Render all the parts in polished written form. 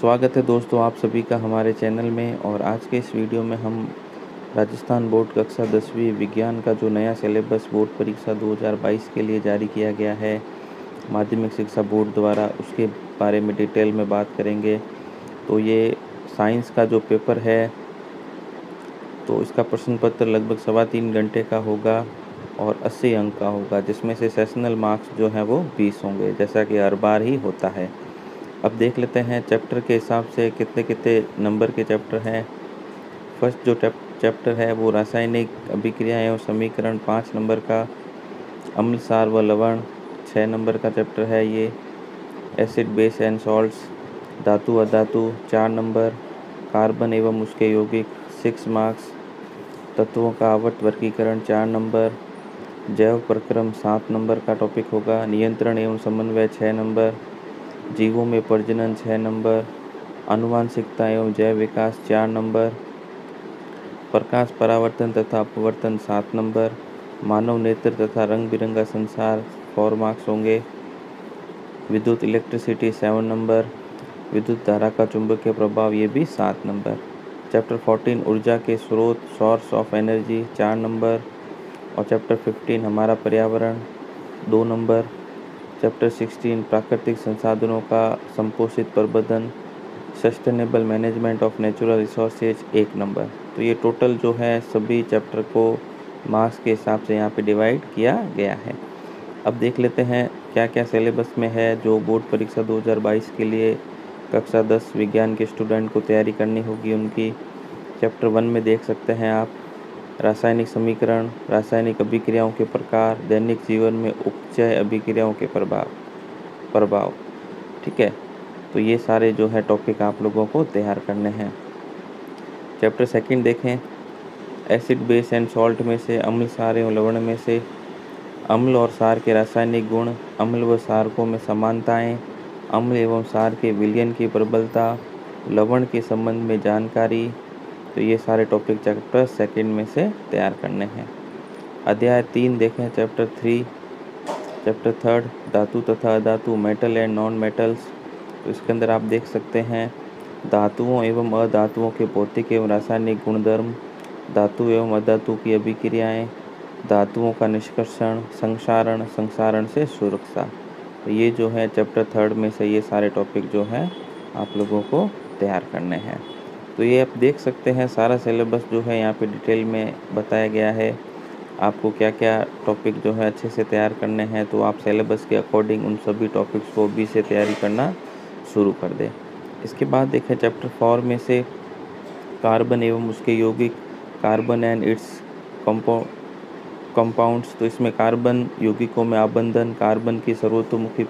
स्वागत है दोस्तों आप सभी का हमारे चैनल में। और आज के इस वीडियो में हम राजस्थान बोर्ड कक्षा 10वीं विज्ञान का जो नया सिलेबस बोर्ड परीक्षा 2022 के लिए जारी किया गया है माध्यमिक शिक्षा बोर्ड द्वारा, उसके बारे में डिटेल में बात करेंगे। तो ये साइंस का जो पेपर है, तो इसका प्रश्न पत्र लगभग 3.25 घंटे का होगा और 80 अंक का होगा, जिसमें से सेशनल मार्क्स जो हैं वो 20 होंगे, जैसा कि हर बार ही होता है। अब देख लेते हैं चैप्टर के हिसाब से कितने कितने नंबर के चैप्टर हैं। फर्स्ट जो चैप्टर है वो रासायनिक अभिक्रियाएं और समीकरण 5 नंबर का, अम्लसार व लवण 6 नंबर का चैप्टर है ये, एसिड बेस एंड सॉल्ट्स, धातु अधातु 4 नंबर, कार्बन एवं उसके यौगिक 6 मार्क्स, तत्वों का आवर्त वर्गीकरण 4 नंबर, जैव प्रक्रम 7 नंबर का टॉपिक होगा, नियंत्रण एवं समन्वय 6 नंबर, जीवों में प्रजनन 6 नंबर, आनुवांशिकता एवं जैव विकास 4 नंबर, प्रकाश परावर्तन तथा अपवर्तन 7 नंबर, मानव नेत्र तथा रंग बिरंगा संसार 4 मार्क्स होंगे, विद्युत इलेक्ट्रिसिटी 7 नंबर, विद्युत धारा का चुंबकीय प्रभाव ये भी 7 नंबर। चैप्टर 14 ऊर्जा के स्रोत सोर्स ऑफ एनर्जी 4 नंबर, और चैप्टर 15 हमारा पर्यावरण 2 नंबर, चैप्टर 16 प्राकृतिक संसाधनों का संपोषित प्रबंधन sustainable management of natural resources 1 number. तो ये टोटल जो है सभी चैप्टर को मार्क्स के हिसाब से यहाँ पे डिवाइड किया गया है। अब देख लेते हैं क्या क्या सिलेबस में है जो बोर्ड परीक्षा 2022 के लिए कक्षा 10 विज्ञान के स्टूडेंट को तैयारी करनी होगी उनकी। चैप्टर 1 में देख सकते हैं आप रासायनिक समीकरण, रासायनिक अभिक्रियाओं के प्रकार, दैनिक जीवन में उपचय अभिक्रियाओं के प्रभाव, ठीक है। तो ये सारे जो है टॉपिक आप लोगों को तैयार करने हैं। चैप्टर 2 देखें, एसिड बेस एंड सॉल्ट में से, अम्ल सार एवं लवण में से, अम्ल और सार के रासायनिक गुण, अम्ल व सारकों में समानताएँ, अम्ल एवं सार के विलयन की प्रबलता, लवण के संबंध में जानकारी। तो ये सारे टॉपिक चैप्टर 2 में से तैयार करने हैं। अध्याय 3 देखें, चैप्टर 3, चैप्टर 3 धातु तथा अधातु, मेटल एंड नॉन मेटल्स। तो इसके अंदर आप देख सकते हैं धातुओं एवं अधातुओं के भौतिक एवं रासायनिक गुणधर्म, धातु एवं अधातु की अभिक्रियाएं, धातुओं का निष्कर्षण, संक्षारण, संक्षारण से सुरक्षा। तो ये जो है चैप्टर 3 में से ये सारे टॉपिक जो है आप लोगों को तैयार करने हैं। तो ये आप देख सकते हैं सारा सिलेबस जो है यहाँ पे डिटेल में बताया गया है आपको क्या क्या टॉपिक जो है अच्छे से तैयार करने हैं। तो आप सिलेबस के अकॉर्डिंग उन सभी टॉपिक्स को भी से तैयारी करना शुरू कर दें। इसके बाद देखें चैप्टर 4 में से कार्बन एवं उसके यौगिक, कार्बन एंड इट्स कंपाउंड्स। तो इसमें कार्बन यौगिकों में आबंधन, कार्बन की सर्वतोमुखी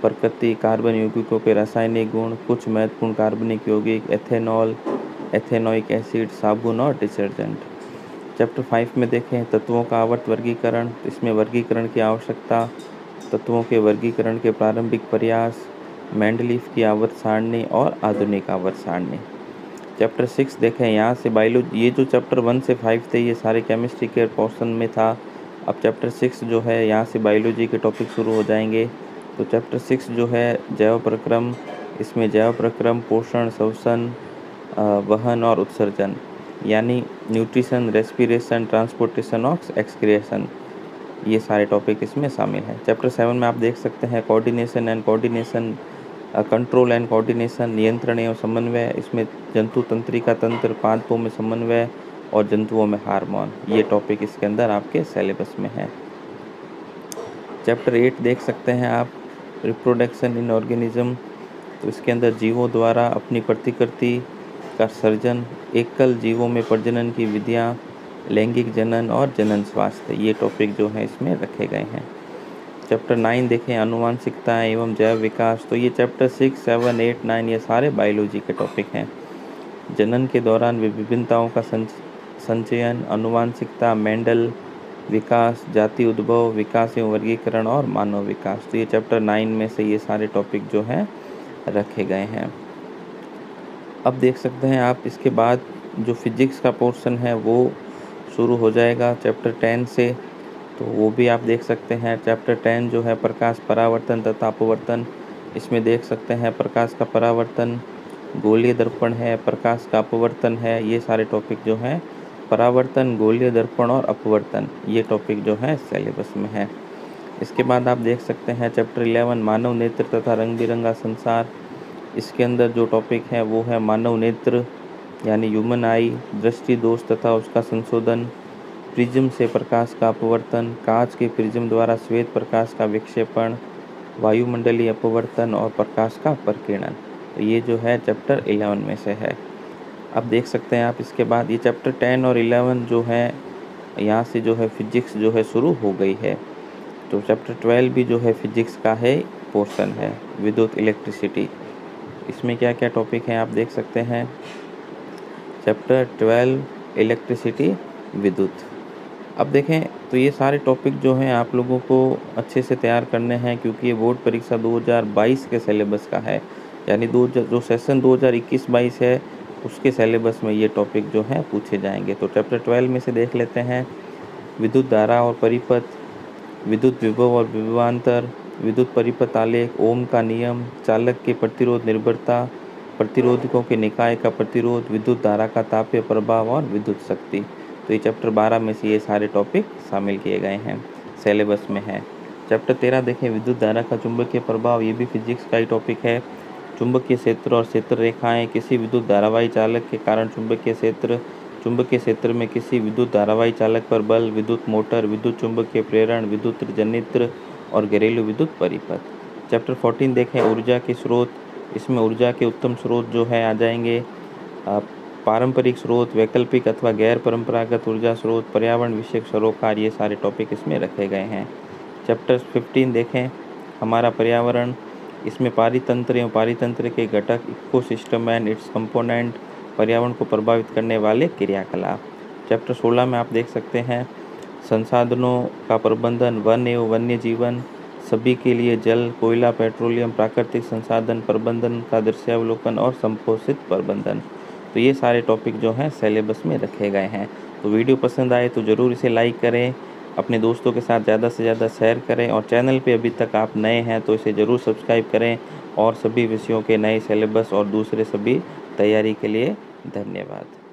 प्रकृति, कार्बन यौगिकों के रासायनिक गुण, कुछ महत्वपूर्ण कार्बनिक यौगिक, एथेनॉल, एथेनोइक एसिड, साबुन और डिटर्जेंट। चैप्टर 5 में देखें तत्वों का आवर्त वर्गीकरण, इसमें वर्गीकरण की आवश्यकता, तत्वों के वर्गीकरण के प्रारंभिक प्रयास, मेंडलीफ की आवर्त सारणी और आधुनिक आवर्त सारणी। चैप्टर 6 देखें, यहाँ से बायोलॉजी, ये जो चैप्टर 1 से 5 थे ये सारे केमिस्ट्री के पोर्शन में था। अब चैप्टर 6 जो है यहाँ से बायोलॉजी के टॉपिक शुरू हो जाएंगे। तो चैप्टर 6 जो है जैव प्रक्रम, इसमें जैव प्रक्रम, पोषण, श्वसन, वहन और उत्सर्जन, यानी न्यूट्रिशन, रेस्पिरेशन, ट्रांसपोर्टेशन और एक्सक्रिएशन, ये सारे टॉपिक इसमें शामिल हैं। चैप्टर 7 में आप देख सकते हैं कंट्रोल एंड कोऑर्डिनेशन, नियंत्रण एवं समन्वय, इसमें जंतु तंत्रिका तंत्र, पादपों में समन्वय और जंतुओं में हार्मोन, ये टॉपिक इसके अंदर आपके सिलेबस में है। चैप्टर 8 देख सकते हैं आप रिप्रोडक्शन इन ऑर्गेनिज्म। तो इसके अंदर जीवों द्वारा अपनी प्रतिकृति का सर्जन, एकल जीवों में प्रजनन की विधियां, लैंगिक जनन और जनन स्वास्थ्य, ये टॉपिक जो है इसमें रखे गए हैं। चैप्टर 9 देखें आनुवांशिकता एवं जैव विकास। तो ये चैप्टर 6, 7, 8, 9 ये सारे बायोलॉजी के टॉपिक हैं। जनन के दौरान विभिन्नताओं का संचयन, आनुवांशिकता, मेंडल विकास, जाति उद्भव, विकास एवं वर्गीकरण और मानव विकास। तो ये चैप्टर 9 में से ये सारे टॉपिक जो हैं रखे गए हैं। अब देख सकते हैं आप इसके बाद जो फिजिक्स का पोर्शन है वो शुरू हो जाएगा चैप्टर 10 से। तो वो भी आप देख सकते हैं चैप्टर 10 जो है प्रकाश परावर्तन तथा अपवर्तन, इसमें देख सकते हैं प्रकाश का परावर्तन, गोलीय दर्पण है, प्रकाश का अपवर्तन है। ये सारे टॉपिक जो हैं परावर्तन, गोलीय दर्पण और अपवर्तन, ये टॉपिक जो है सिलेबस में है। इसके बाद आप देख सकते हैं चैप्टर 11 मानव नेत्र तथा रंग बिरंगा संसार। इसके अंदर जो टॉपिक है वो है मानव नेत्र यानी ह्यूमन आई, दृष्टि दोष तथा उसका संशोधन, प्रिज्म से प्रकाश का अपवर्तन, कांच के प्रिज्म द्वारा श्वेत प्रकाश का विक्षेपण, वायुमंडलीय अपवर्तन और प्रकाश का प्रकीर्णन। तो ये जो है चैप्टर 11 में से है। अब देख सकते हैं आप इसके बाद ये चैप्टर 10 और 11 जो है यहाँ से जो है फिजिक्स जो है शुरू हो गई है। तो चैप्टर 12 भी जो है फिजिक्स का है पोर्शन है, विद्युत इलेक्ट्रिसिटी। इसमें क्या क्या टॉपिक हैं आप देख सकते हैं। चैप्टर 12 इलेक्ट्रिसिटी, विद्युत। अब देखें तो ये सारे टॉपिक जो हैं आप लोगों को अच्छे से तैयार करने हैं, क्योंकि ये बोर्ड परीक्षा 2022 के सिलेबस का है, यानी जो सेशन 2021-22 है उसके सिलेबस में ये टॉपिक जो है पूछे जाएंगे। तो चैप्टर 12 में से देख लेते हैं विद्युत धारा और परिपथ, विद्युत विभव और विभवांतर, विद्युत परिपथ आलेख, ओम का नियम, चालक के प्रतिरोध निर्भरता, प्रतिरोधकों के निकाय का प्रतिरोध, विद्युत धारा का तापीय प्रभाव और विद्युत शक्ति। तो ये चैप्टर 12 में से ये सारे टॉपिक शामिल किए गए हैं, सिलेबस में है। चैप्टर 13 देखें विद्युत धारा का चुंबकीय प्रभाव, ये भी फिजिक्स का ही टॉपिक है। चुंबकीय क्षेत्र और क्षेत्र रेखाएँ, किसी विद्युत धारावाही चालक के कारण चुंबकीय क्षेत्र, चुंबकीय क्षेत्र में किसी विद्युत धारावाही चालक पर बल, विद्युत मोटर, विद्युत चुंबकीय प्रेरण, विद्युत जनित्र और घरेलू विद्युत परिपथ। चैप्टर 14 देखें ऊर्जा के स्रोत, इसमें ऊर्जा के उत्तम स्रोत जो है आ जाएंगे पारंपरिक स्रोत, वैकल्पिक अथवा गैर परंपरागत ऊर्जा स्रोत, पर्यावरण विषयक सरोकार, ये सारे टॉपिक इसमें रखे गए हैं। चैप्टर 15 देखें हमारा पर्यावरण, इसमें पारितंत्र एवं पारितंत्र के घटक, ecosystem and its component, पर्यावरण को प्रभावित करने वाले क्रियाकलाप। चैप्टर 16 में आप देख सकते हैं संसाधनों का प्रबंधन, वन एवं वन्य जीवन, सभी के लिए जल, कोयला, पेट्रोलियम, प्राकृतिक संसाधन प्रबंधन का दृश्यावलोकन और संपोषित प्रबंधन। तो ये सारे टॉपिक जो हैं सिलेबस में रखे गए हैं। तो वीडियो पसंद आए तो ज़रूर इसे लाइक करें, अपने दोस्तों के साथ ज़्यादा से ज़्यादा शेयर करें, और चैनल पे अभी तक आप नए हैं तो इसे ज़रूर सब्सक्राइब करें। और सभी विषयों के नए सिलेबस और दूसरे सभी तैयारी के लिए धन्यवाद।